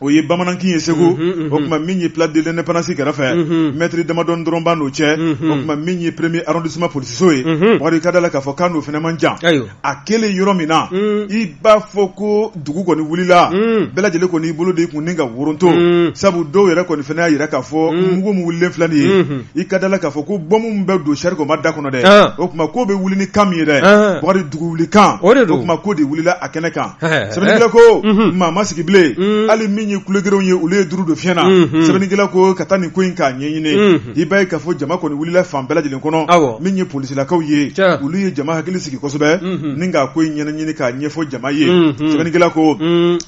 o ye bamanankan ye segu o kuma min ye place de l'indépendance kɛrɛfɛ maître damadɔn dɔrɔn b'a n'o cɛ o kuma min ye premier arrondissement policiso ye bɔgɔdi i ka da la k'a fɔ k'a n'o fɛnɛ man jan a kelen yɔrɔ min na i b'a fɔ ko dugu kɔni wulila bɛɛ lajɛlen kɔni i bolo de i kun ni ka woronto sabu dɔw yɛrɛ kɔni fɛnɛ y'a yɛrɛ k'a fɔ mugu min wulilen filɛ nin ye i ka da la k'a fɔ ko bɔmu min bɛ don sari kɔma da kɔnɔ dɛ o kuma k'o bɛ wuli ni kan min ye dɛ bɔgɔdi dugu wuli kan o kuma k'o de wulila a kɛnɛ kan sɛbɛnnikɛla ko maa ma sigi bilen hali min ye kulonkɛw ye olu ye duuru don fiɲɛ na sɛbɛnnikɛla ko ka taa nin ko in k'a ɲɛɲini i b'a ye k'a fɔ jama kɔni wulila fan bɛɛ lajɛlen kɔnɔ min ye polisilakaw ye olu ye jama hakili sigi kosɛbɛ ni k'a ko in ɲɛnaɲini k'a ɲɛfɔ jama ye sɛbɛnnikɛla ko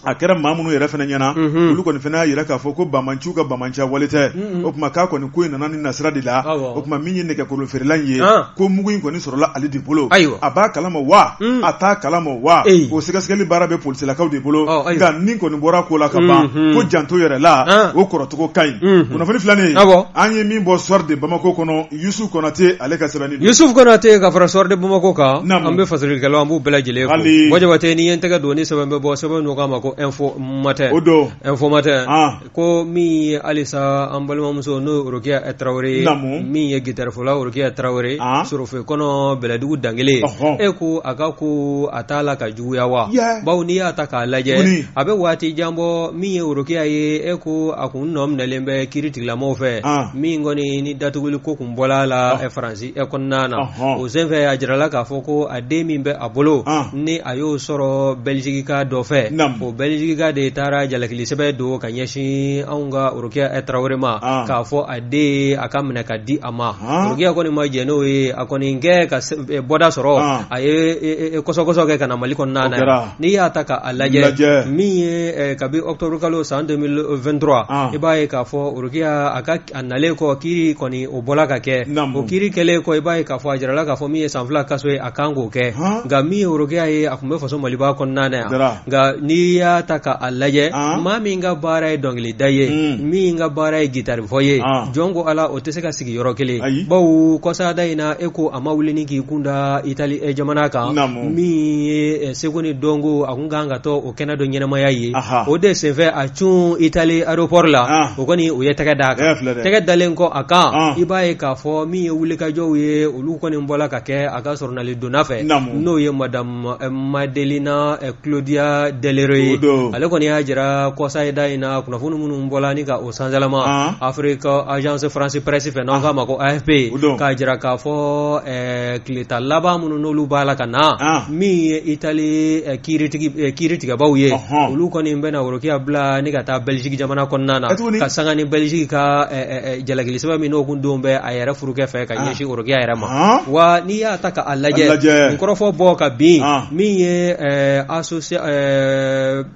a kɛra maa minnu yɛrɛ fɛnɛ ɲɛna olu kɔni fɛnɛ y'a yira k'a fɔ ko bamanciw ka bamanciya wale tɛ o kuma k'a kɔni ko in nana ni nasira de la o kuma min ye nɛgɛkolo feerela in ye ko mugu in kɔni sɔrɔla ale de bolo a b'a kalama wa a t'a kalama wa o sɛgɛsɛgɛli baara bɛ polisilakaw de bolo nka nin kɔni bɔra ko la ka ban ko janto yɛrɛ la o kɔrɔcogo ka ɲi kunnafoni filanin an ye min bɔ soir de Bamako kɔnɔ Youssouf Konaté ale ka sɛbɛnni don Youssouf Konaté ka fara soir de Bamako kan an bɛ fasalilikɛlaw an b'u bɛɛ lajɛlen fo Wajabate n'i ye n tɛgɛ don ni sɛbɛn bɛ bɔ sɛbɛn dɔ k'a ma ko info matin o don info matin ko min ye halisa an balimamuso n'o ye Rokia Traoré min ye guitarefɔla Rokia Traoré sorofe kɔnɔ bɛlɛdugu dangele e ko a ka ko a t'a la ka juguya wa bawo n'i y'a ta k'a lajɛ a bɛ waati jan bɔ min ye Rokia ye e ko a kun nɔ minɛlen bɛ kiiri tigilamaw fɛ min kɔni ni datuguli ko kun bɔla la Faransi e kɔnɔna na o senfɛ a jirala k'a fɔ ko a den min bɛ a bolo ni a y'o sɔrɔ Belgique ka dɔ fɛ o Belgique ka de taara jalakili sɛbɛn don ka ɲɛsin anw ka Rokia Traoré ma k'a fɔ a den a ka minɛ ka di a ma Rokia kɔni ma jɛn n'o ye a kɔni kɛ ka bɔda sɔrɔ a ye kɔsɔkɔsɔ kɛ ka na Mali kɔnɔna na n'i y'a ta k'a lajɛ min ye kabi octobre kalo san deux mille vingt-trois i b'a ye k'a fɔ Rokia a ka a nalen kɔ kiiri kɔni o bɔla ka kɛ o kiiri kɛlen kɔ i b'a ye k'a fɔ a jirala k'a fɔ min ye san fila kaso ye a kan k'o kɛ nka min ye Rokia ye a kun bɛ faso Maliba kɔnɔna na yan nka n'i y'a ta k'a lajɛ maa min ka baara ye dɔnkilida ye min ka baara ye gitarifɔ ye jɔn ko ala o tɛ se ka sigi yɔrɔ kelen bawo kɔsada in na e ko a ma wuli ni k'i kun da Itali jamana kan min ye seko ni dɔnko a kun kan ka tɔ o kɛnɛ dɔ ɲɛnamaya ye o de senfɛ a cun Itali aéroport la o kɔni o ye tɛgɛ d'a kan tɛgɛ dalen kɔ a kan i b'a ye k'a fɔ min ye wulikajɔw ye olu kɔni bɔla ka kɛ a ka sɔrɔnali donna fɛ n'o ye madame Madelina Claudia Deleroy ale kɔni y'a jira kɔsayida in na kunnafoni minnu bɔla ni ka o sansalama Afrique Agence France Presse fɛ n'an k'a ma ko A F P k'a jira k'a fɔ tileta laban minnu n'olu b'a la ka na min ye Itali kiiritigɛbaw ye olu kɔni bɛna Rokia bila ni ka taa Belgique jamana kɔnɔna na ka sanga ni Belgique ka jalakili sɛbɛn min n'o kun don bɛ a yɛrɛ furukɛ fɛ ka ɲɛsin Rokia yɛrɛ ma wa n'i y'a ta k'a lajɛ n kɔrɔfɔ bɔ ka bin min ye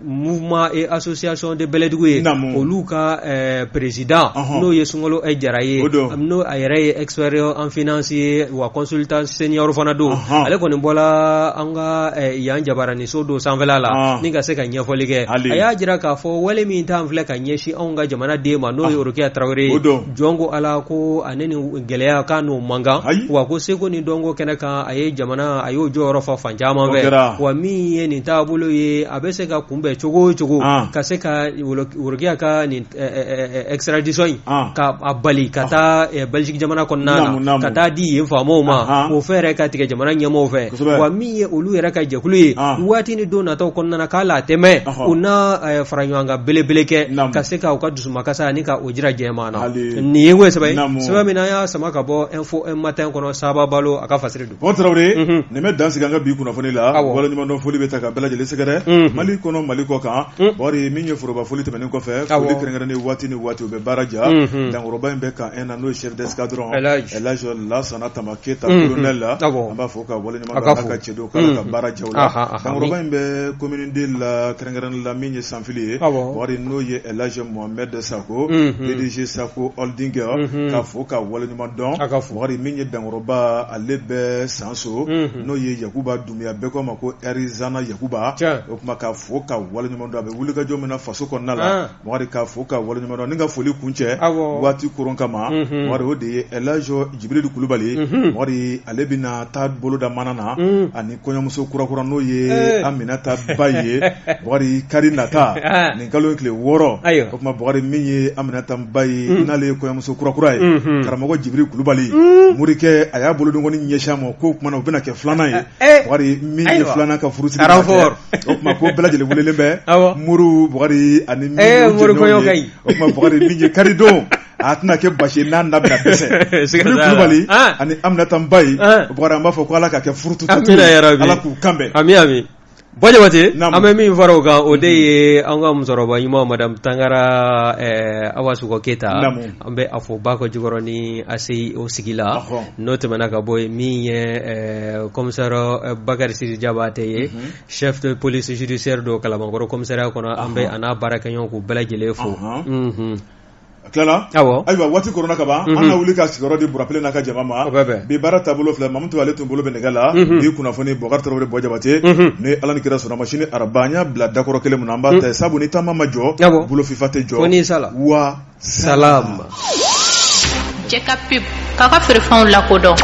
mouvement et association de bɛlɛdugu ye olu ka président n'o ye Sunkalo Jara ye n'o a yɛrɛ ye expert en finance ye wa consultant senior fana don ale kɔni bɔla an ka yan jabaraniso don sanfɛla la ni ka se ka ɲɛfɔli kɛ a y'a jira k'a fɔ wale min t'an filɛ ka ɲɛsin anw ka jamana den ma n'o ye Rokia Traoré jɔn ko ala ko ani ni gɛlɛya k'a n'o man kan wa ko seko ni dɔnko kɛnɛ kan a ye jamana a y'o jɔyɔrɔ fa fan caman fɛ wa min ye nin taabolo ye a bɛ se ka kunbɛn cogo o cogo ka se ka Rokia ka nin extradition in k'a bali ka taa Belgique jamana kɔnɔna na ka taa di yen faamaw ma o fɛɛrɛ ka tigɛ jamana ɲɛmɔgɔw fɛ wa min ye olu yɛrɛ ka jɛkulu ye waati ni don nataw kɔnɔna na k'a la tɛmɛ u n'a fara ɲɔgɔn kan belebele kɛ ka se ka u ka dusumakasa ani ka o jira jɛman na nin ye ko sɛbɛn sɛbɛn min na an y'a sama ka bɔ info un matin kɔnɔ Saba Balo a ka fasiri don bon Traoré nin bɛ dan sigi an ka bi kunnafoni la wala ɲumandɔn foli bɛ ta ka bɛɛ lajɛlen sɛgɛrɛ Mali kɔnɔ Mali kɔ kan bɔri min ye foroba foli tɛmɛnen kɔfɛ foli kɛrɛnkɛrɛnnen ni waati ni waati u bɛ baara ja dankɔrɔba in bɛ kan un na n'o ye chef d'escadron El Hadj Lansana Tama Keita colonel la an b'a fɔ ka wala ɲumandɔn ala ka cɛdon k'ala ka baara jaw la dankɔrɔba in bɛ commune de la kɛrɛnkɛrɛnnen la min ye sanfili ye bɔri n'o ye El Hadj Mohamed Sako D D G Sako den kɛ k'a fɔ ka waleɲuman dɔn wari min ye dankɔrɔba ale bɛ sanso n'o ye Yakuba Dumbuya bɛɛ ko ma ko Arizana Yakuba o kuma k'a fɔ ka waleɲuman dɔn a bɛ wuli ka jɔ min na faso kɔnɔna la wari k'a fɔ ka waleɲuman dɔn ni ka foli kuncɛ waati koron kama wari o de ye Elajo Jibril Kulubali wari ale bɛna taa boloda mana na ani kɔɲɔmuso kurakura n'o ye Aminata Baye wari kari nata ni kalo kile wɔɔrɔ o kuma wari min ye Aminata Baye n'ale kɔɲɔmuso kurakura ye karamɔgɔ Jibril Kulubali murike a y'a bolodon kɔni ɲɛsin ma ko kuma na o bɛna kɛ filanan ye wari min ye filanan ka furusiri o kuma ko bɛɛ lajɛlen welelen bɛ muru wari ani min o kuma wari min ye kari don a tɛna kɛ basi n'a na bɛna dɛsɛ Jibril Kulubali ani Aminata Baye wari an b'a fɔ ko ala ka kɛ furututu ala k'u kanbɛn ami ami Bojabate, ame min fara o kan o de ye an ka musokɔrɔba ɲuman madame Tangara eh, Awasuko Keïta an bɛ a fɔ Bakɔ Jikɔrɔ ni a se o sigi la n'o tɛmɛna ka bɔ ye min ye eh, commissaire Bakari Sidi Jabate ye mm -hmm. chef de police judiciaire do Kalabankɔrɔ commissariat kɔnɔ an bɛ a n'a baarakɛɲɔgɔn k'u bɛɛ lajɛlen fo. Clara awo ayiwa waati corona kaba mm -hmm. an wuli ka sigoro di burapele na ka jamama okay, bi bara tabolo fla mamtu ale tumbolo benegala mm -hmm. bi kuna foni Boubacar Traoré Bojabate mm -hmm. ne ala ni kira sona machine arabanya bla dakoro kele munamba mm -hmm. ta sabu ni tama majo bulo fifate jo foni sala wa salam cheka pip kaka ferfon la kodon